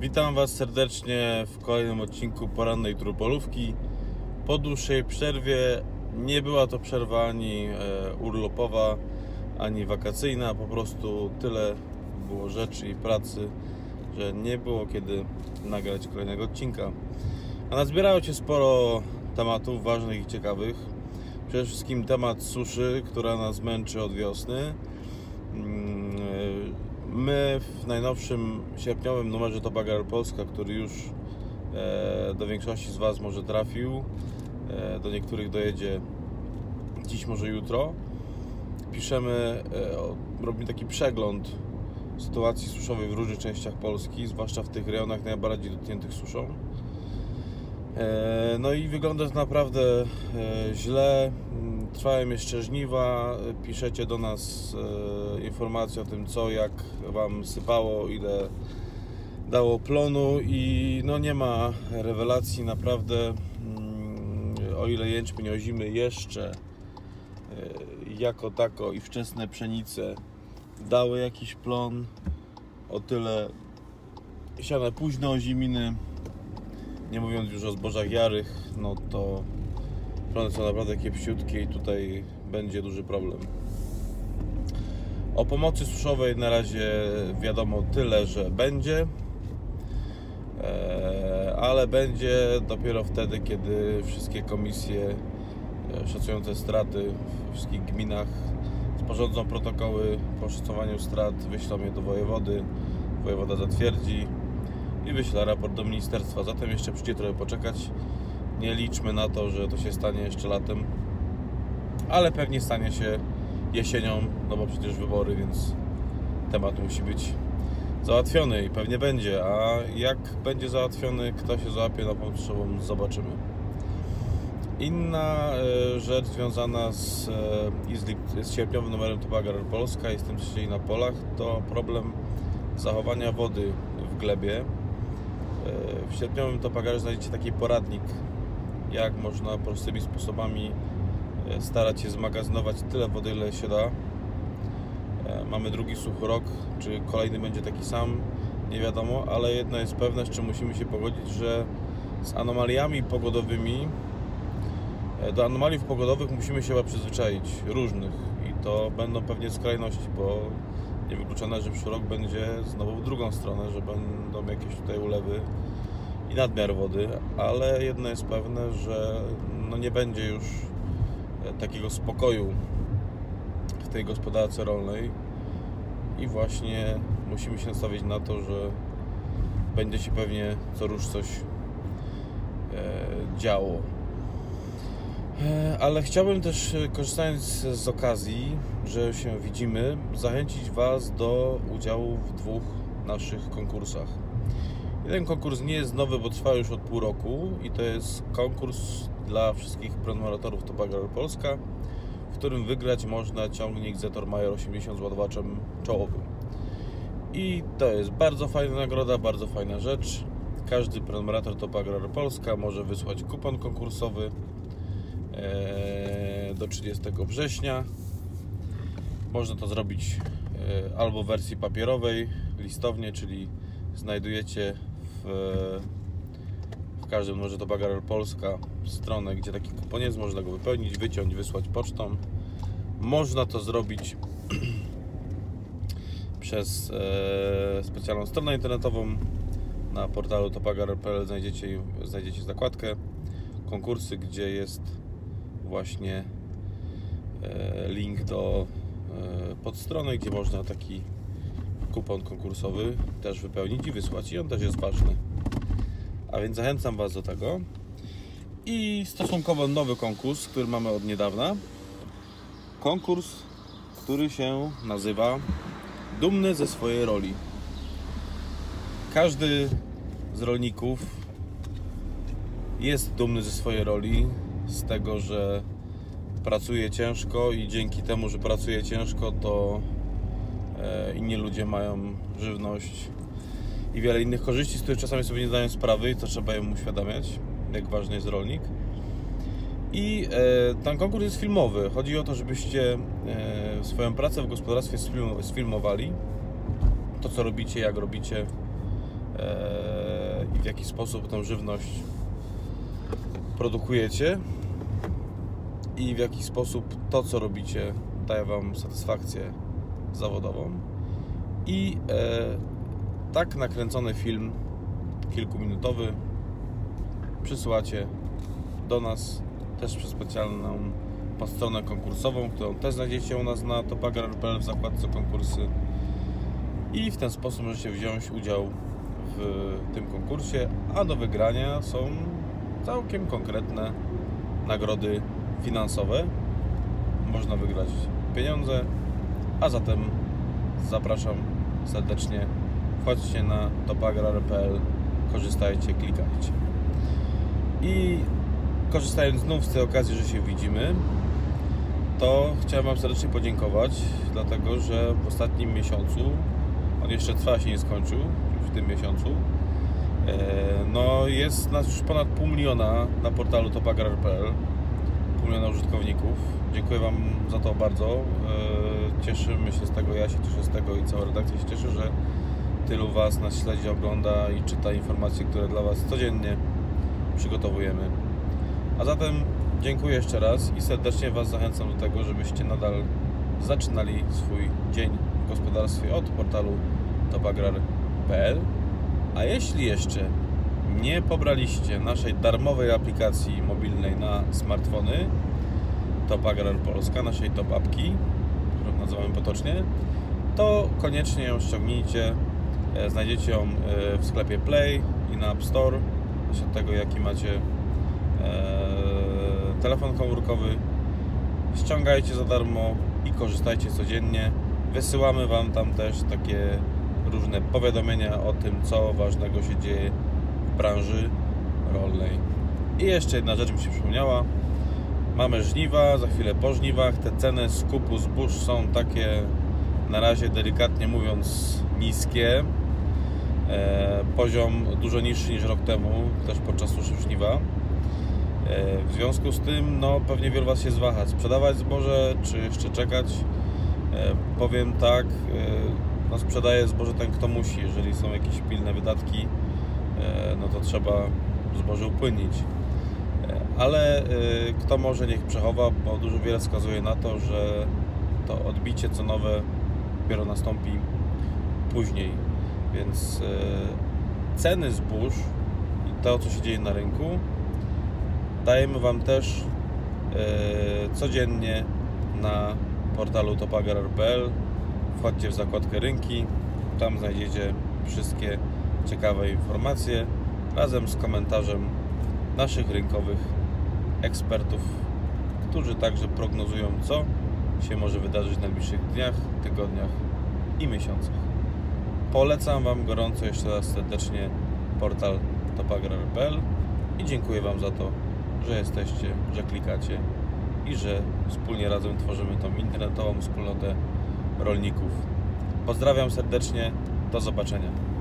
Witam Was serdecznie w kolejnym odcinku porannej trupolówki. Po dłuższej przerwie, nie była to przerwa ani urlopowa, ani wakacyjna, po prostu tyle było rzeczy i pracy, że nie było kiedy nagrać kolejnego odcinka. A nazbierało się sporo tematów ważnych i ciekawych. Przede wszystkim temat suszy, która nas męczy od wiosny. My w najnowszym sierpniowym numerze Top Agrar Polska, który już do większości z Was może trafił, do niektórych dojedzie dziś, może jutro, piszemy, robimy taki przegląd sytuacji suszowej w różnych częściach Polski, zwłaszcza w tych rejonach najbardziej dotkniętych suszą. No i wygląda to naprawdę źle. Trwają jeszcze żniwa, piszecie do nas informacje o tym, co, jak Wam sypało, ile dało plonu i no nie ma rewelacji naprawdę, o ile jęczmień, ozimy jeszcze jako tako i wczesne pszenice dały jakiś plon, o tyle siane późne oziminy, nie mówiąc już o zbożach jarych, no to plony są naprawdę kiepsiutkie i tutaj będzie duży problem. O pomocy suszowej na razie wiadomo tyle, że będzie, ale będzie dopiero wtedy, kiedy wszystkie komisje szacujące straty w wszystkich gminach sporządzą protokoły po szacowaniu strat, wyślą je do wojewody, wojewoda zatwierdzi i wyśle raport do ministerstwa. Zatem jeszcze przyjdzie trochę poczekać. Nie liczmy na to, że to się stanie jeszcze latem, ale pewnie stanie się jesienią, no bo przecież wybory, więc temat musi być załatwiony i pewnie będzie, a jak będzie załatwiony, kto się załapie na potrzebą, zobaczymy. Inna rzecz związana z sierpniowym numerem Top Agrar Polska i z tym, co się dzieje na polach, to problem zachowania wody w glebie. W sierpniowym Top Agarze znajdziecie taki poradnik, jak można prostymi sposobami starać się zmagazynować tyle wody, ile się da. Mamy drugi suchy rok, czy kolejny będzie taki sam, nie wiadomo, ale jedno jest pewne, z czym musimy się pogodzić, że z anomaliami pogodowymi, do anomaliów pogodowych musimy się chyba przyzwyczaić, różnych, i to będą pewnie skrajności, bo niewykluczone, że przyszły rok będzie znowu w drugą stronę, że będą jakieś tutaj ulewy i nadmiar wody, ale jedno jest pewne, że no nie będzie już takiego spokoju w tej gospodarce rolnej i właśnie musimy się nastawić na to, że będzie się pewnie co rusz coś działo. Ale chciałbym też, korzystając z okazji, że się widzimy, zachęcić Was do udziału w dwóch naszych konkursach. Jeden konkurs nie jest nowy, bo trwa już od pół roku i to jest konkurs dla wszystkich prenumeratorów Top Agrar Polska, w którym wygrać można ciągnik Zetor Major 80 z ładowaczem czołowym. I to jest bardzo fajna nagroda, bardzo fajna rzecz. Każdy prenumerator Top Agrar Polska może wysłać kupon konkursowy do 30 września. Można to zrobić albo w wersji papierowej, listownie, czyli znajdujecie w każdym numerze Top Agrar Polska stronę, gdzie taki kupon jest, można go wypełnić, wyciąć, wysłać pocztą. Można to zrobić przez specjalną stronę internetową. Na portalu topagar.pl znajdziecie zakładkę konkursy, gdzie jest właśnie link do podstrony, gdzie można taki kupon konkursowy też wypełnić i wysłać, i on też jest ważny, a więc zachęcam Was do tego. I stosunkowo nowy konkurs, który mamy od niedawna, konkurs, który się nazywa Dumny ze swojej roli. Każdy z rolników jest dumny ze swojej roli, z tego, że pracuje ciężko i dzięki temu, że pracuje ciężko, to inni ludzie mają żywność i wiele innych korzyści, z których czasami sobie nie zdają sprawy i to trzeba im uświadamiać, jak ważny jest rolnik. I ten konkurs jest filmowy. Chodzi o to, żebyście swoją pracę w gospodarstwie sfilmowali, to co robicie, jak robicie, i w jaki sposób tą żywność produkujecie i w jaki sposób to, co robicie, daje Wam satysfakcję zawodową. I tak nakręcony film kilkuminutowy przysyłacie do nas też przez specjalną podstronę konkursową, którą też znajdziecie u nas na topagar.pl w zakładce konkursy, i w ten sposób możecie wziąć udział w tym konkursie, a do wygrania są całkiem konkretne nagrody finansowe. Można wygrać pieniądze, a zatem zapraszam serdecznie. Wchodźcie na topagrar.pl, korzystajcie, klikajcie. I korzystając znów z tej okazji, że się widzimy, to chciałem Wam serdecznie podziękować, dlatego że w ostatnim miesiącu, on jeszcze trwa, się nie skończył, w tym miesiącu, no jest nas już ponad 500 000 na portalu topagar.pl, 500 000 użytkowników. Dziękuję Wam za to bardzo. Cieszymy się z tego, ja się cieszę z tego i cała redakcja się cieszy, że tylu Was nas śledzi, ogląda i czyta informacje, które dla Was codziennie przygotowujemy. A zatem dziękuję jeszcze raz i serdecznie Was zachęcam do tego, żebyście nadal zaczynali swój dzień w gospodarstwie od portalu topagrar.pl. A jeśli jeszcze nie pobraliście naszej darmowej aplikacji mobilnej na smartfony Top Agrar Polska, naszej top apki, którą nazywamy potocznie, to koniecznie ją ściągnijcie. Znajdziecie ją w sklepie Play i na App Store, zależy od tego, jaki macie telefon komórkowy. Ściągajcie za darmo i korzystajcie codziennie. Wysyłamy Wam tam też takie różne powiadomienia o tym, co ważnego się dzieje w branży rolnej. I jeszcze jedna rzecz mi się przypomniała. Mamy żniwa, za chwilę po żniwach. Te ceny skupu zbóż są takie, na razie delikatnie mówiąc, niskie. Poziom dużo niższy niż rok temu, też podczas suszy żniwa. W związku z tym, no, pewnie wielu Was się zwaha, sprzedawać zboże, czy jeszcze czekać. Powiem tak, no, sprzedaje zboże ten, kto musi. Jeżeli są jakieś pilne wydatki, no to trzeba zboże upłynnić. Ale kto może, niech przechowa, bo dużo wiele wskazuje na to, że to odbicie cenowe dopiero nastąpi później. Więc ceny zbóż i to, co się dzieje na rynku, dajemy Wam też codziennie na portalu topagar.pl. Wchodźcie w zakładkę rynki, tam znajdziecie wszystkie ciekawe informacje razem z komentarzem naszych rynkowych ekspertów, którzy także prognozują, co się może wydarzyć w najbliższych dniach, tygodniach i miesiącach. Polecam Wam gorąco jeszcze raz serdecznie portal topagrar.pl i dziękuję Wam za to, że jesteście, że klikacie i że wspólnie razem tworzymy tą internetową wspólnotę rolników. Pozdrawiam serdecznie, do zobaczenia.